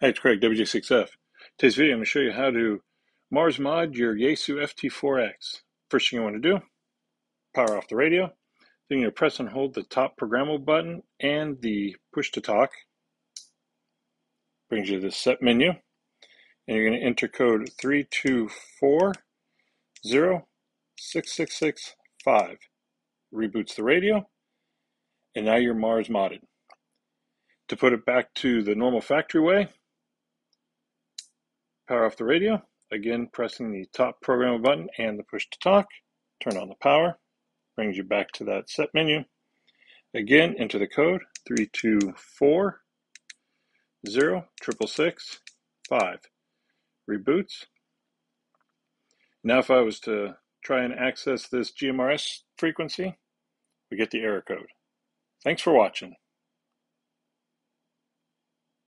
Hi, it's Craig, WJ6F. Today's video, I'm going to show you how to Mars Mod your Yaesu FT4X. First thing you want to do, power off the radio. Then you're going to press and hold the top programmable button and the push to talk. Brings you to the set menu. And you're going to enter code 324066665. Reboots the radio. And now you're Mars modded. To put it back to the normal factory way, power off the radio, again pressing the top programmable button and the push to talk, turn on the power, brings you back to that set menu. Again, enter the code 324066665. Reboots. Now if I was to try and access this GMRS frequency, we get the error code. Thanks for watching.